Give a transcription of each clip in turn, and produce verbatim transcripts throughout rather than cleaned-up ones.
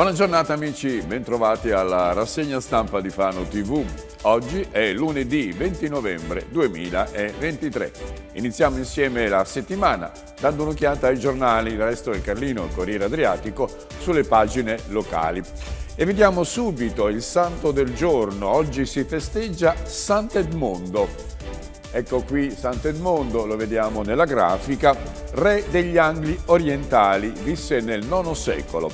Buona giornata amici, bentrovati alla rassegna stampa di Fano tivù. Oggi è lunedì venti novembre duemilaventitré. Iniziamo insieme la settimana dando un'occhiata ai giornali, Il Resto del Carlino, Corriere Adriatico, sulle pagine locali. E vediamo subito il santo del giorno. Oggi si festeggia Sant'Edmondo. Ecco qui Sant'Edmondo, lo vediamo nella grafica, re degli Angli orientali, visse nel nono secolo.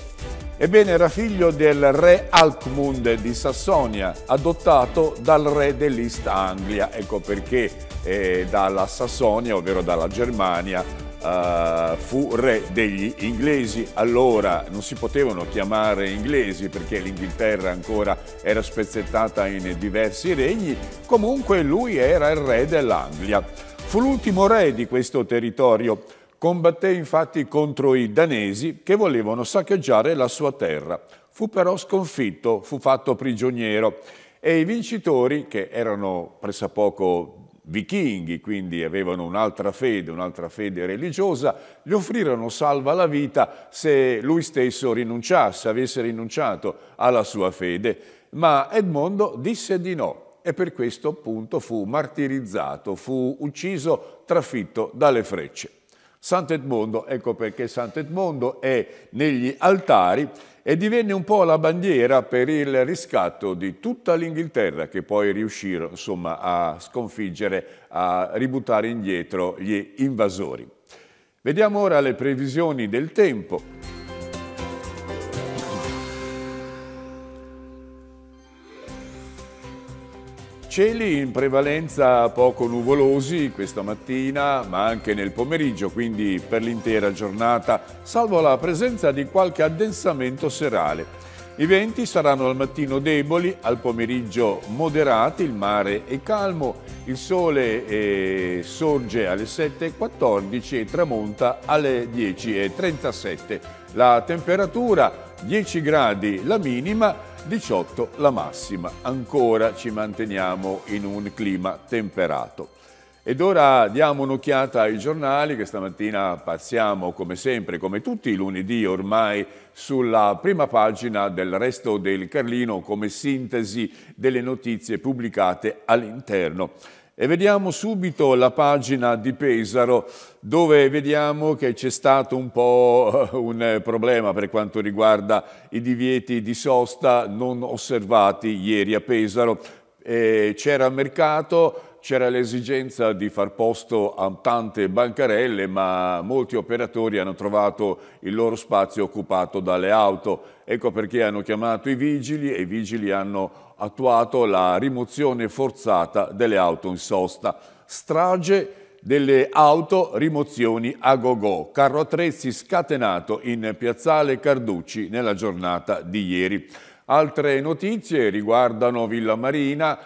Ebbene, era figlio del re Alcmund di Sassonia, adottato dal re dell'East Anglia. Ecco perché eh, dalla Sassonia, ovvero dalla Germania, eh, fu re degli inglesi. Allora non si potevano chiamare inglesi perché l'Inghilterra ancora era spezzettata in diversi regni. Comunque lui era il re dell'Anglia. Fu l'ultimo re di questo territorio. Combatté infatti contro i danesi che volevano saccheggiare la sua terra. Fu però sconfitto, fu fatto prigioniero e i vincitori, che erano pressappoco vichinghi, quindi avevano un'altra fede, un'altra fede religiosa, gli offrirono salva la vita se lui stesso rinunciasse, avesse rinunciato alla sua fede. Ma Edmondo disse di no. E per questo appunto fu martirizzato, fu ucciso, trafitto dalle frecce. Sant'Edmondo, ecco perché Sant'Edmondo è negli altari e divenne un po' la bandiera per il riscatto di tutta l'Inghilterra, che poi riuscirono insomma a sconfiggere, a ributtare indietro gli invasori. Vediamo ora le previsioni del tempo. Cieli in prevalenza poco nuvolosi questa mattina, ma anche nel pomeriggio, quindi per l'intera giornata, salvo la presenza di qualche addensamento serale. I venti saranno al mattino deboli, al pomeriggio moderati, il mare è calmo, il sole eh, sorge alle sette e quattordici e tramonta alle dieci e trentasette. La temperatura dieci gradi la minima, diciotto la massima. Ancora ci manteniamo in un clima temperato. Ed ora diamo un'occhiata ai giornali, che stamattina passiamo come sempre, come tutti i lunedì ormai, sulla prima pagina del Resto del Carlino come sintesi delle notizie pubblicate all'interno. E vediamo subito la pagina di Pesaro, dove vediamo che c'è stato un po' un problema per quanto riguarda i divieti di sosta non osservati ieri a Pesaro. Eh, c'era mercato, c'era l'esigenza di far posto a tante bancarelle, ma molti operatori hanno trovato il loro spazio occupato dalle auto. Ecco perché hanno chiamato i vigili e i vigili hanno attuato la rimozione forzata delle auto in sosta. Strage delle auto, rimozioni a gogo. Carro attrezzi scatenato in piazzale Carducci nella giornata di ieri. Altre notizie riguardano Villa Marina.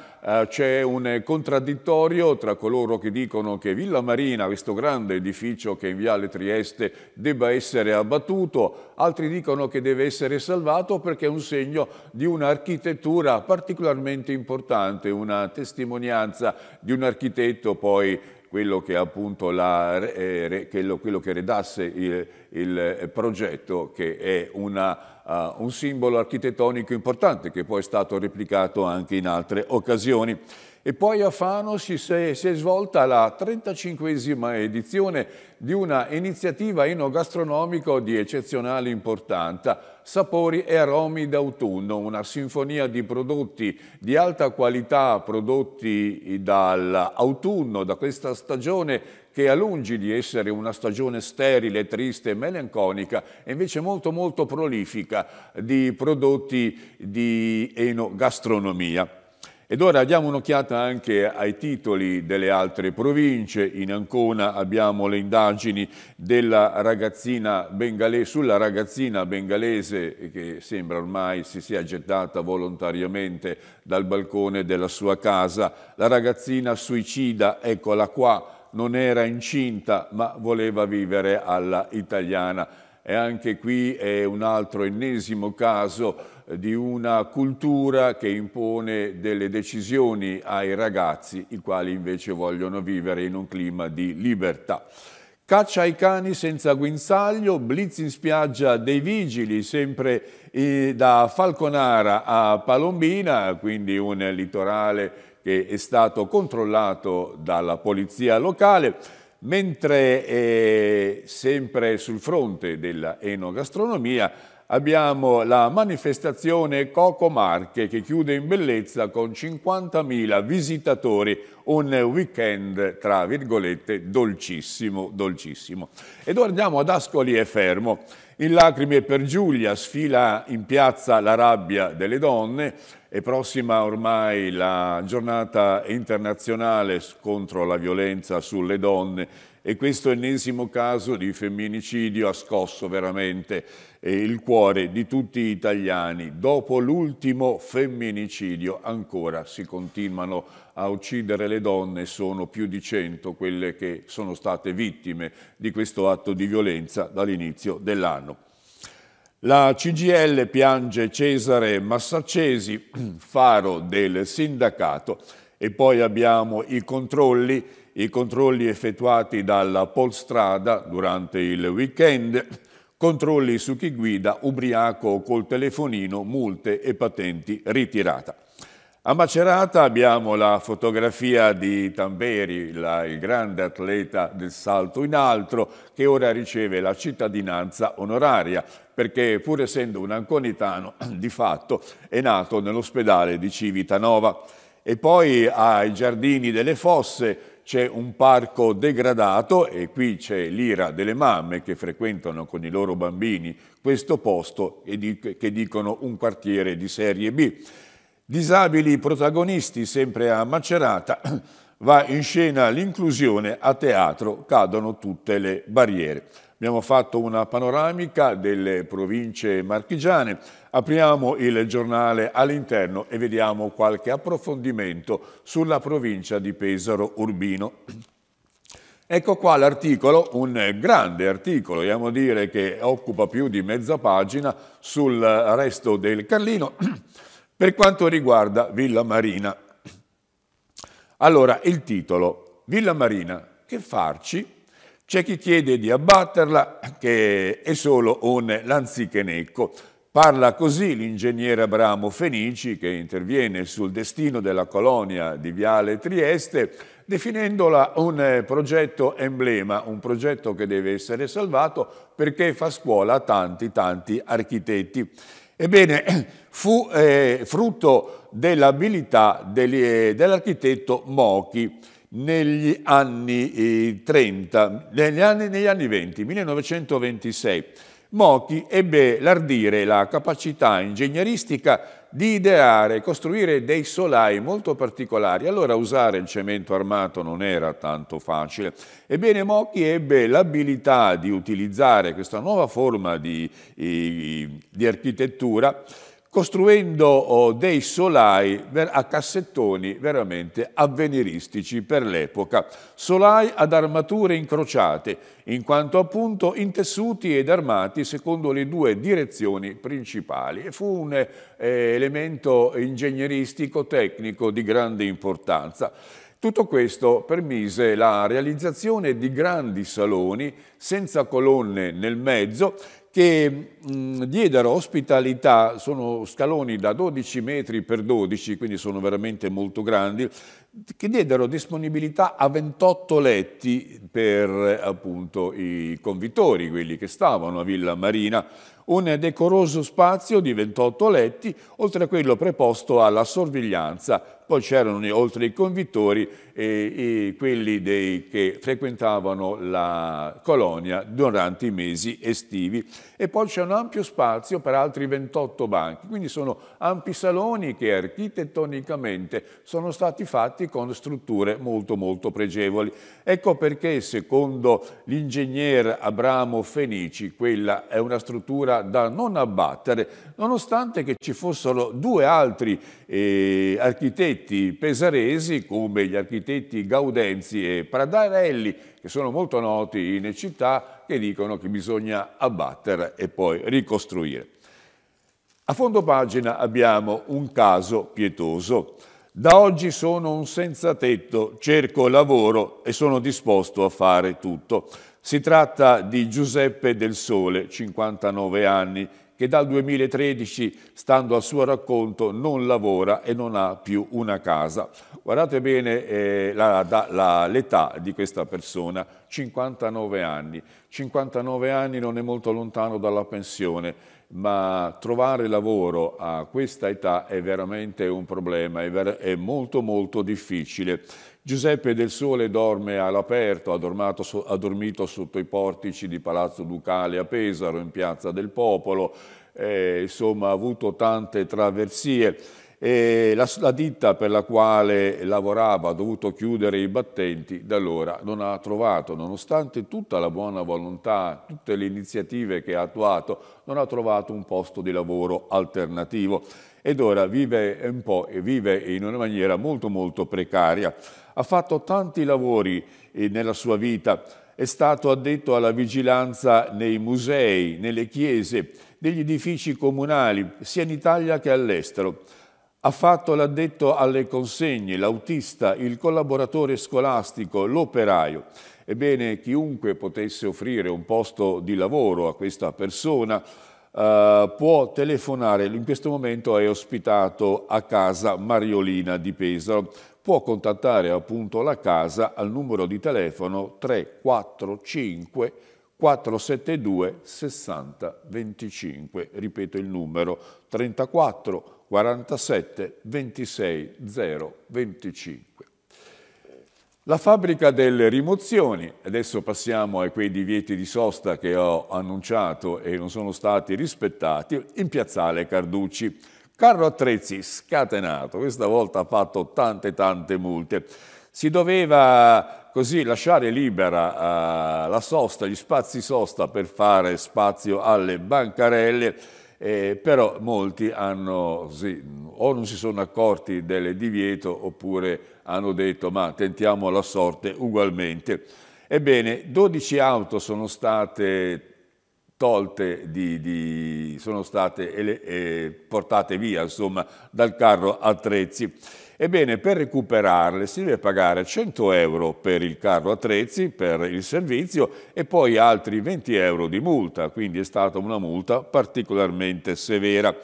C'è un contraddittorio tra coloro che dicono che Villa Marina, questo grande edificio che è in Viale Trieste, debba essere abbattuto, altri dicono che deve essere salvato perché è un segno di un'architettura particolarmente importante, una testimonianza di un architetto poi quello che appunto la, eh, quello, quello che redasse il, il progetto, che è una, uh, un simbolo architettonico importante che poi è stato replicato anche in altre occasioni. E poi a Fano si, si è svolta la trentacinquesima edizione di una iniziativa enogastronomica di eccezionale importanza, Sapori e Aromi d'autunno, una sinfonia di prodotti di alta qualità prodotti dall'autunno, da questa stagione che ha lungi di essere una stagione sterile, triste, melanconica, e invece molto molto prolifica di prodotti di enogastronomia. Ed ora diamo un'occhiata anche ai titoli delle altre province. In Ancona abbiamo le indagini della ragazzina bengalese, sulla ragazzina bengalese che sembra ormai si sia gettata volontariamente dal balcone della sua casa. La ragazzina suicida, eccola qua, non era incinta ma voleva vivere alla italiana. E anche qui è un altro ennesimo caso di una cultura che impone delle decisioni ai ragazzi, i quali invece vogliono vivere in un clima di libertà. Caccia ai cani senza guinzaglio, blitz in spiaggia dei vigili, sempre eh, da Falconara a Palombina, quindi un litorale che è stato controllato dalla polizia locale, mentre eh, sempre sul fronte dell'enogastronomia abbiamo la manifestazione Coco Marche che chiude in bellezza con cinquantamila visitatori, un weekend tra virgolette dolcissimo, dolcissimo. Ed ora andiamo ad Ascoli e Fermo. In lacrime per Giulia sfila in piazza la rabbia delle donne. È prossima ormai la giornata internazionale contro la violenza sulle donne e questo ennesimo caso di femminicidio ha scosso veramente il cuore di tutti gli italiani. Dopo l'ultimo femminicidio ancora si continuano a uccidere le donne, sono più di cento quelle che sono state vittime di questo atto di violenza dall'inizio dell'anno. La C G I L piange Cesare Massaccesi, faro del sindacato. E poi abbiamo i controlli, i controlli effettuati dalla Polstrada durante il weekend, controlli su chi guida ubriaco col telefonino, multe e patenti ritirata. A Macerata abbiamo la fotografia di Tamberi, la, il grande atleta del salto in alto, che ora riceve la cittadinanza onoraria, perché pur essendo un anconitano, di fatto è nato nell'ospedale di Civitanova. E poi ai Giardini delle Fosse c'è un parco degradato e qui c'è l'ira delle mamme che frequentano con i loro bambini questo posto e dic- che dicono un quartiere di serie B. Disabili protagonisti, sempre a Macerata, va in scena l'inclusione a teatro, cadono tutte le barriere. Abbiamo fatto una panoramica delle province marchigiane, apriamo il giornale all'interno e vediamo qualche approfondimento sulla provincia di Pesaro Urbino. Ecco qua l'articolo, un grande articolo, vogliamo dire che occupa più di mezza pagina sul Resto del Carlino per quanto riguarda Villa Marina. Allora, il titolo, Villa Marina, che farci? C'è chi chiede di abbatterla, che è solo un lanzichenecco. Parla così l'ingegnere Abramo Fenici, che interviene sul destino della colonia di Viale Trieste, definendola un progetto emblema, un progetto che deve essere salvato perché fa scuola a tanti, tanti architetti. Ebbene, fu eh, frutto dell'abilità dell'architetto Mochi, negli anni trenta, negli anni, negli anni venti, millenovecentoventisei, Mochi ebbe l'ardire, la capacità ingegneristica di ideare e costruire dei solai molto particolari. Allora usare il cemento armato non era tanto facile. Ebbene, Mochi ebbe l'abilità di utilizzare questa nuova forma di, di architettura costruendo dei solai a cassettoni veramente avveniristici per l'epoca, solai ad armature incrociate, in quanto appunto intessuti ed armati secondo le due direzioni principali. E fu un eh, elemento ingegneristico, tecnico di grande importanza. Tutto questo permise la realizzazione di grandi saloni senza colonne nel mezzo, che mh, diedero ospitalità, sono scaloni da dodici metri per dodici, quindi sono veramente molto grandi, che diedero disponibilità a ventotto letti per appunto i convitori, quelli che stavano a Villa Marina, un decoroso spazio di ventotto letti, oltre a quello preposto alla sorveglianza. Poi c'erano oltre i convitori e, e quelli dei, che frequentavano la colonia durante i mesi estivi. E poi c'è un ampio spazio per altri ventotto banchi, quindi sono ampi saloni che architettonicamente sono stati fatti con strutture molto molto pregevoli. Ecco perché secondo l'ingegnere Abramo Fenici quella è una struttura da non abbattere, nonostante che ci fossero due altri eh, architetti pesaresi come gli architetti Gaudenzi e Pradarelli, che sono molto noti in città, che dicono che bisogna abbattere e poi ricostruire. A fondo pagina abbiamo un caso pietoso. Da oggi sono un senza tetto, cerco lavoro e sono disposto a fare tutto. Si tratta di Giuseppe del Sole, cinquantanove anni, che dal duemilatredici, stando al suo racconto, non lavora e non ha più una casa. Guardate bene eh, l'età di questa persona, cinquantanove anni. cinquantanove anni non è molto lontano dalla pensione, ma trovare lavoro a questa età è veramente un problema, è, ver è molto molto difficile. Giuseppe del Sole dorme all'aperto, ha, so ha dormito sotto i portici di Palazzo Ducale a Pesaro, in Piazza del Popolo, eh, insomma ha avuto tante traversie. E la, la ditta per la quale lavorava ha dovuto chiudere i battenti, da allora non ha trovato, nonostante tutta la buona volontà, tutte le iniziative che ha attuato, non ha trovato un posto di lavoro alternativo ed ora vive un po' e vive in una maniera molto molto precaria. Ha fatto tanti lavori nella sua vita, è stato addetto alla vigilanza nei musei, nelle chiese, negli edifici comunali, sia in Italia che all'estero. Ha fatto l'addetto alle consegne, l'autista, il collaboratore scolastico, l'operaio. Ebbene, chiunque potesse offrire un posto di lavoro a questa persona eh, può telefonare. In questo momento è ospitato a Casa Mariolina di Pesaro. Può contattare appunto la casa al numero di telefono tre quattro cinque quattro sette due sessanta venticinque. Ripeto il numero trentaquattro quarantasette ventisei zero venticinque. La fabbrica delle rimozioni, adesso passiamo a quei divieti di sosta che ho annunciato e non sono stati rispettati, in piazzale Carducci. Carro attrezzi scatenato, questa volta ha fatto tante tante multe. Si doveva così lasciare libera uh, la sosta, gli spazi sosta per fare spazio alle bancarelle. Eh, però molti hanno, sì, o non si sono accorti del divieto oppure hanno detto ma tentiamo la sorte ugualmente. Ebbene, dodici auto sono state tolte, di, di, sono state eh, portate via insomma, dal carro attrezzi. Ebbene, per recuperarle si deve pagare cento euro per il carro attrezzi, per il servizio e poi altri venti euro di multa, quindi è stata una multa particolarmente severa.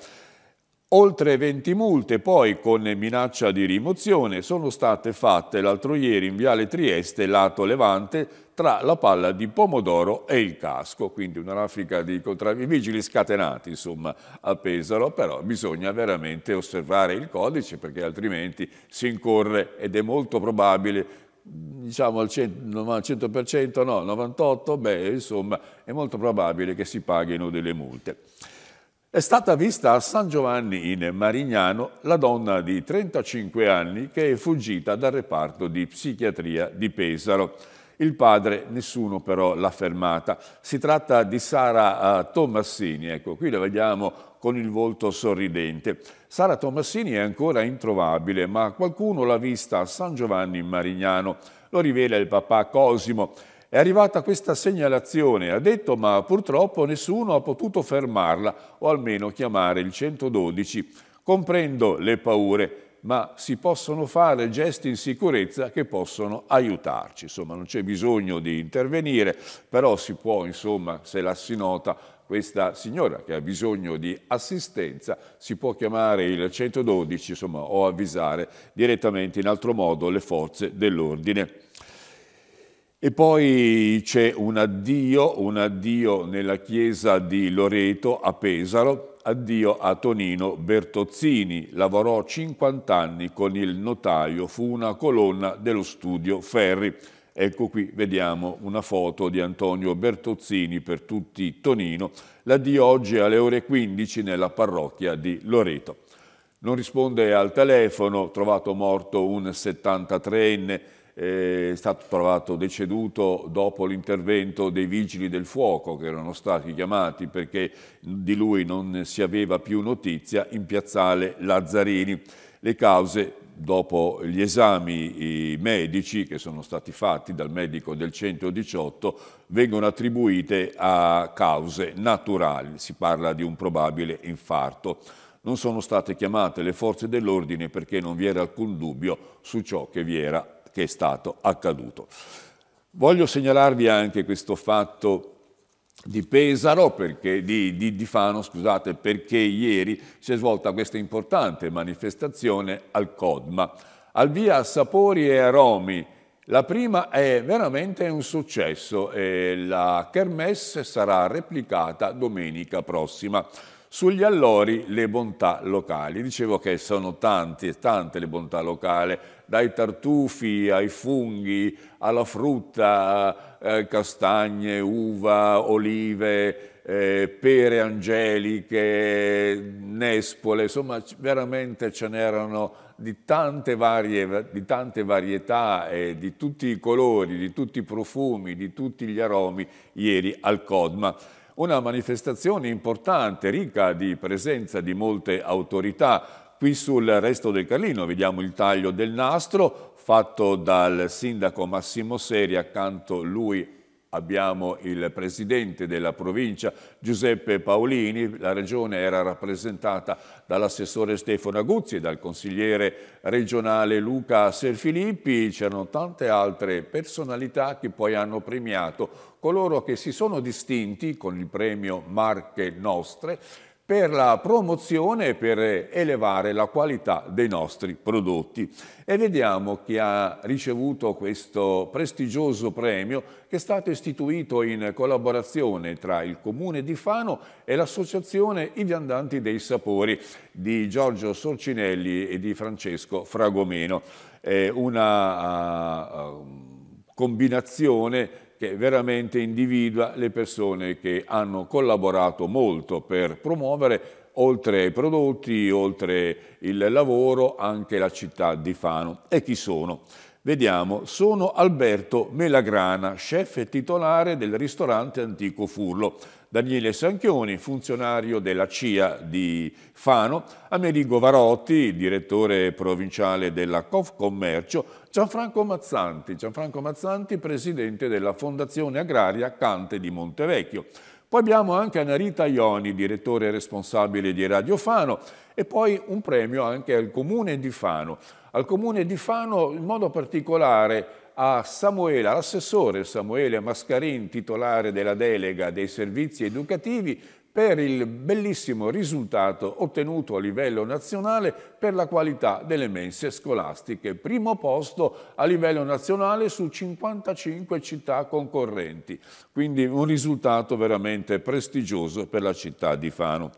Oltre venti multe poi con minaccia di rimozione sono state fatte l'altro ieri in Viale Trieste, lato Levante, tra la palla di pomodoro e il casco, quindi una raffica di vigili scatenati insomma a Pesaro, però bisogna veramente osservare il codice perché altrimenti si incorre ed è molto probabile, diciamo al cento per cento no, novantotto per cento, beh insomma è molto probabile che si paghino delle multe. È stata vista a San Giovanni in Marignano la donna di trentacinque anni che è fuggita dal reparto di psichiatria di Pesaro. Il padre, nessuno però l'ha fermata. Si tratta di Sara uh, Tomassini, ecco, qui la vediamo con il volto sorridente. Sara Tomassini è ancora introvabile, ma qualcuno l'ha vista a San Giovanni in Marignano, lo rivela il papà Cosimo. È arrivata questa segnalazione, ha detto, ma purtroppo nessuno ha potuto fermarla o almeno chiamare il centododici. Comprendo le paure, ma si possono fare gesti in sicurezza che possono aiutarci. Insomma, non c'è bisogno di intervenire, però si può, insomma, se la si nota, questa signora che ha bisogno di assistenza, si può chiamare il centododici, insomma, o avvisare direttamente in altro modo le forze dell'ordine. E poi c'è un addio, un addio nella chiesa di Loreto a Pesaro, addio a Tonino Bertozzini, lavorò cinquanta anni con il notaio, fu una colonna dello studio Ferri. Ecco qui vediamo una foto di Antonio Bertozzini per tutti Tonino, l'addio oggi alle ore quindici nella parrocchia di Loreto. Non risponde al telefono, trovato morto un settantatreenne, è stato trovato deceduto dopo l'intervento dei vigili del fuoco che erano stati chiamati perché di lui non si aveva più notizia in piazzale Lazzarini. Le cause, dopo gli esami medici che sono stati fatti dal medico del centodiciotto, vengono attribuite a cause naturali, si parla di un probabile infarto. non sono state chiamate le forze dell'ordine perché non vi era alcun dubbio su ciò che vi era, che è stato accaduto. Voglio segnalarvi anche questo fatto di Pesaro, perché, di, di, di Fano, scusate, perché ieri si è svolta questa importante manifestazione al Codma, al via Sapori e Aromi. La prima è veramente un successo e la kermesse sarà replicata domenica prossima. Sugli allori le bontà locali. Dicevo che sono tante e tante le bontà locali, dai tartufi ai funghi, alla frutta, eh, castagne, uva, olive, eh, pere angeliche, nespole, insomma veramente ce n'erano di tante, varie, di tante varietà, eh, di tutti i colori, di tutti i profumi, di tutti gli aromi ieri al Codma. Una manifestazione importante, ricca di presenza di molte autorità. Qui sul Resto del Carlino vediamo il taglio del nastro fatto dal sindaco Massimo Seri, accanto a lui abbiamo il presidente della provincia Giuseppe Paolini, la regione era rappresentata dall'assessore Stefano Aguzzi e dal consigliere regionale Luca Serfilippi, c'erano tante altre personalità che poi hanno premiato coloro che si sono distinti con il premio Marche Nostre per la promozione e per elevare la qualità dei nostri prodotti. E vediamo chi ha ricevuto questo prestigioso premio, che è stato istituito in collaborazione tra il Comune di Fano e l'Associazione I Viandanti dei Sapori di Giorgio Sorcinelli e di Francesco Fragomeno. È una uh, combinazione che veramente individua le persone che hanno collaborato molto per promuovere, oltre ai prodotti, oltre il lavoro, anche la città di Fano. E chi sono? Vediamo, sono Alberto Melagrana, chef e titolare del ristorante Antico Furlo, Daniele Sanchioni, funzionario della C I A di Fano, Amerigo Varotti, direttore provinciale della Confcommercio, Gianfranco Mazzanti, Gianfranco Mazzanti, presidente della Fondazione Agraria Cante di Montevecchio. Poi abbiamo anche Anarita Ioni, direttore responsabile di Radio Fano, e poi un premio anche al Comune di Fano. Al Comune di Fano, in modo particolare, a Samuele, all'assessore Samuele Mascarin, titolare della delega dei servizi educativi, per il bellissimo risultato ottenuto a livello nazionale per la qualità delle mense scolastiche. Primo posto a livello nazionale su cinquantacinque città concorrenti, quindi un risultato veramente prestigioso per la città di Fano.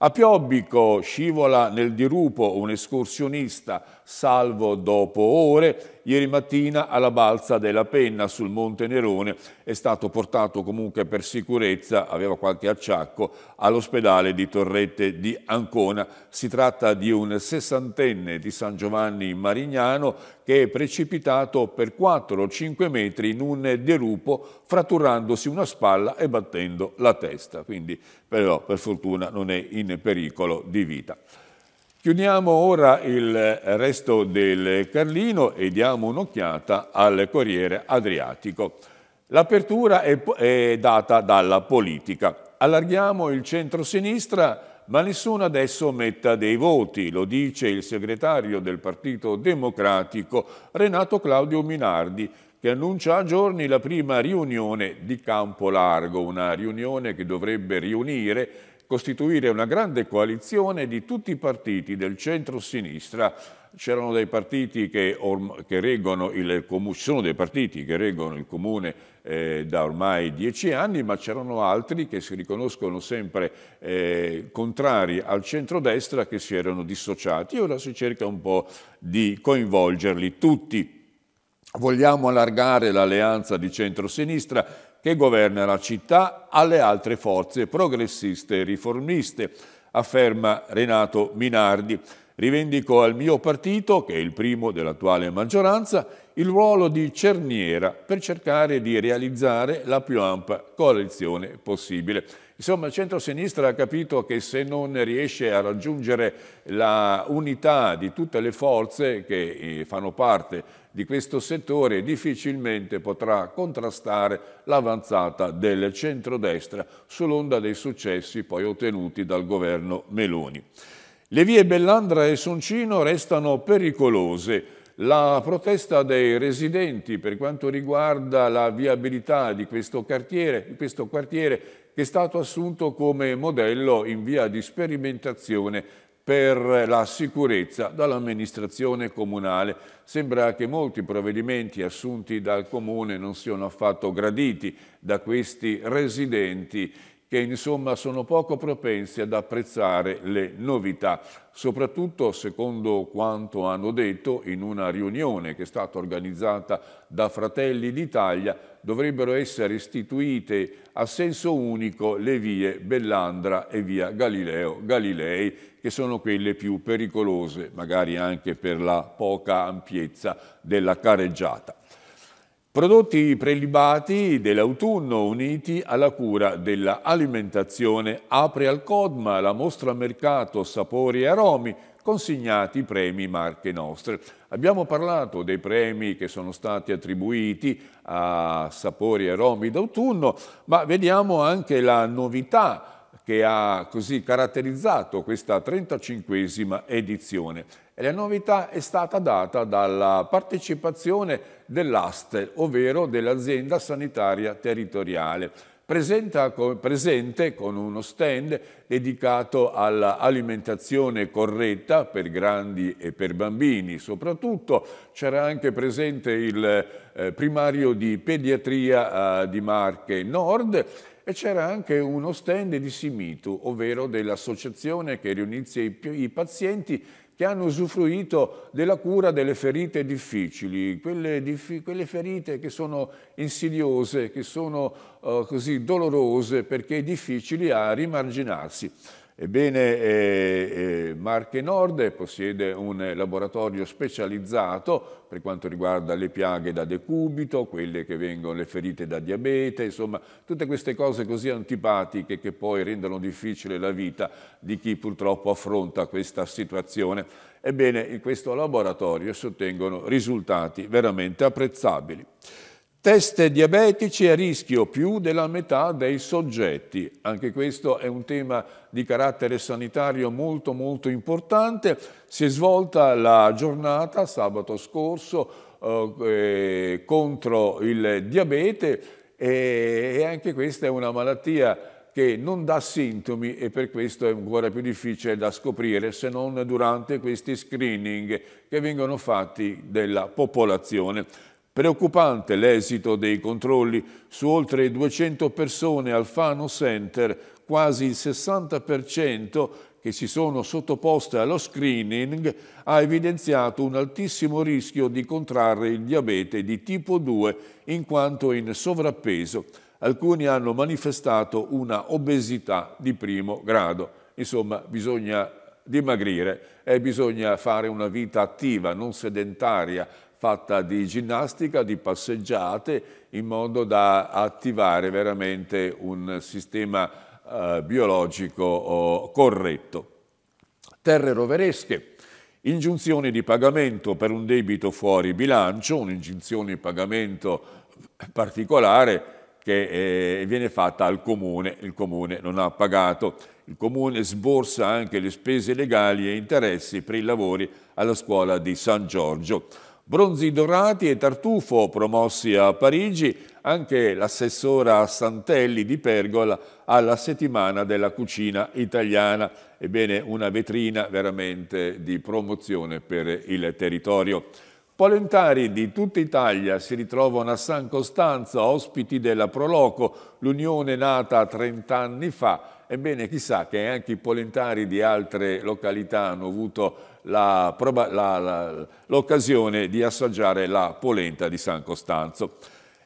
A Piobbico scivola nel dirupo un escursionista, salvo dopo ore. Ieri mattina alla balza della Penna sul Monte Nerone è stato portato comunque per sicurezza, aveva qualche acciacco, all'ospedale di Torrette di Ancona. Si tratta di un sessantenne di San Giovanni Marignano che è precipitato per quattro o cinque metri in un dirupo, fratturandosi una spalla e battendo la testa. Quindi però per fortuna non è in pericolo di vita. Chiudiamo ora il Resto del Carlino e diamo un'occhiata al Corriere Adriatico. L'apertura è, è data dalla politica. Allarghiamo il centro-sinistra, ma nessuno adesso metta dei voti, lo dice il segretario del Partito Democratico Renato Claudio Minardi, che annuncia a giorni la prima riunione di campo largo, una riunione che dovrebbe riunire costituire una grande coalizione di tutti i partiti del centro-sinistra. C'erano dei partiti che, che reggono il comune, sono dei partiti che reggono il comune eh, da ormai dieci anni, ma c'erano altri che si riconoscono sempre eh, contrari al centrodestra, che si erano dissociati, e ora si cerca un po' di coinvolgerli tutti. Vogliamo allargare l'alleanza di centro-sinistra che governa la città alle altre forze progressiste e riformiste, afferma Renato Minardi. Rivendico al mio partito, che è il primo dell'attuale maggioranza, il ruolo di cerniera per cercare di realizzare la più ampia coalizione possibile. Insomma, il centro-sinistra ha capito che se non riesce a raggiungere la unità di tutte le forze che fanno parte di questo settore, difficilmente potrà contrastare l'avanzata del centrodestra sull'onda dei successi poi ottenuti dal governo Meloni. Le vie Bellandra e Soncino restano pericolose. La protesta dei residenti per quanto riguarda la viabilità di questo quartiere, di questo quartiere che è stato assunto come modello in via di sperimentazione per la sicurezza dall'amministrazione comunale. Sembra che molti provvedimenti assunti dal comune non siano affatto graditi da questi residenti, che insomma sono poco propensi ad apprezzare le novità, soprattutto secondo quanto hanno detto in una riunione che è stata organizzata da Fratelli d'Italia. Dovrebbero essere istituite a senso unico le vie Bellandra e via Galileo Galilei, che sono quelle più pericolose, magari anche per la poca ampiezza della carreggiata. Prodotti prelibati dell'autunno uniti alla cura dell'alimentazione. Apre al Codma la mostra mercato Sapori e Aromi, consignati i premi Marche Nostre. Abbiamo parlato dei premi che sono stati attribuiti a Sapori e Aromi d'autunno, ma vediamo anche la novità che ha così caratterizzato questa trentacinquesima edizione. E la novità è stata data dalla partecipazione dell'Astel, ovvero dell'azienda sanitaria territoriale, presenta, presente con uno stand dedicato all'alimentazione corretta per grandi e per bambini. Soprattutto c'era anche presente il eh, primario di pediatria eh, di Marche Nord, e c'era anche uno stand di Simitu, ovvero dell'associazione che riunisce i, i pazienti che hanno usufruito della cura delle ferite difficili, quelle, diffi quelle ferite che sono insidiose, che sono uh, così dolorose perché è difficile a rimarginarsi. Ebbene, eh, eh, Marche Nord possiede un laboratorio specializzato per quanto riguarda le piaghe da decubito, quelle che vengono le ferite da diabete, insomma tutte queste cose così antipatiche che poi rendono difficile la vita di chi purtroppo affronta questa situazione. Ebbene, in questo laboratorio si ottengono risultati veramente apprezzabili. Test diabetici a rischio più della metà dei soggetti. Anche questo è un tema di carattere sanitario molto molto importante. Si è svolta la giornata sabato scorso eh, contro il diabete e, e anche questa è una malattia che non dà sintomi e per questo è ancora più difficile da scoprire se non durante questi screening che vengono fatti della popolazione. Preoccupante l'esito dei controlli su oltre duecento persone al Fano Center, quasi il sessanta per cento che si sono sottoposte allo screening ha evidenziato un altissimo rischio di contrarre il diabete di tipo due in quanto in sovrappeso. Alcuni hanno manifestato una obesità di primo grado. Insomma, bisogna dimagrire e bisogna fare una vita attiva, non sedentaria, fatta di ginnastica, di passeggiate, in modo da attivare veramente un sistema eh, biologico oh, corretto. Terre roveresche, ingiunzione di pagamento per un debito fuori bilancio, un'ingiunzione di pagamento particolare che eh, viene fatta al comune, il comune non ha pagato. Il comune sborsa anche le spese legali e interessi per i lavori alla scuola di San Giorgio. Bronzi dorati e tartufo promossi a Parigi, anche l'assessora Santelli di Pergola alla settimana della cucina italiana. Ebbene, una vetrina veramente di promozione per il territorio. Polentari di tutta Italia si ritrovano a San Costanzo, ospiti della Proloco, l'unione nata trent'anni fa. Ebbene, chissà che anche i polentari di altre località hanno avuto l'occasione di assaggiare la polenta di San Costanzo.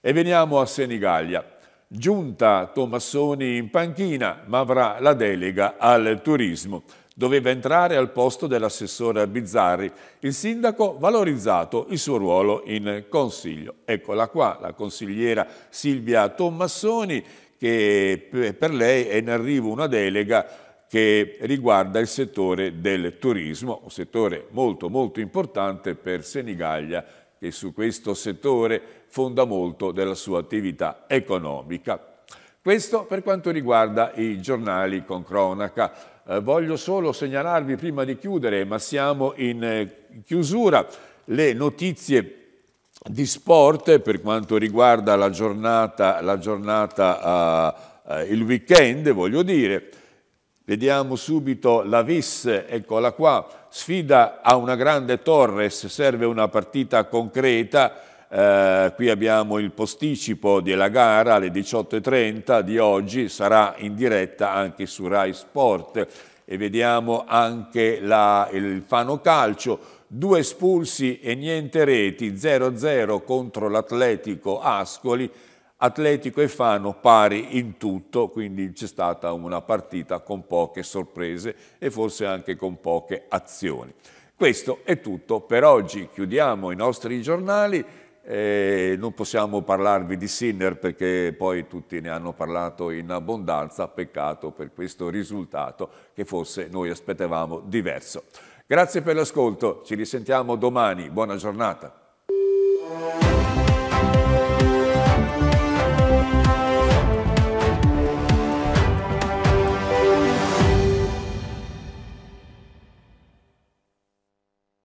E veniamo a Senigallia. Giunta Tomassoni in panchina, ma avrà la delega al turismo. Doveva entrare al posto dell'assessore Bizzarri. Il sindaco ha valorizzato il suo ruolo in consiglio. Eccola qua, la consigliera Silvia Tomassoni, che per lei è in arrivo una delega che riguarda il settore del turismo, un settore molto molto importante per Senigallia, che su questo settore fonda molto della sua attività economica. Questo per quanto riguarda i giornali con cronaca. Eh, voglio solo segnalarvi prima di chiudere, ma siamo in eh, chiusura, le notizie di sport per quanto riguarda la giornata, la giornata uh, uh, il weekend, voglio dire. Vediamo subito la Vis, eccola qua, sfida a una grande Torres, serve una partita concreta, eh, qui abbiamo il posticipo della gara alle diciotto e trenta di oggi, sarà in diretta anche su Rai Sport e vediamo anche la, il Fano Calcio. Due espulsi e niente reti, zero zero contro l'Atletico Ascoli, Atletico e Fano pari in tutto, quindi c'è stata una partita con poche sorprese e forse anche con poche azioni. Questo è tutto per oggi, chiudiamo i nostri giornali, eh, non possiamo parlarvi di Sinner perché poi tutti ne hanno parlato in abbondanza, peccato per questo risultato che forse noi aspettavamo diverso. Grazie per l'ascolto, ci risentiamo domani, buona giornata.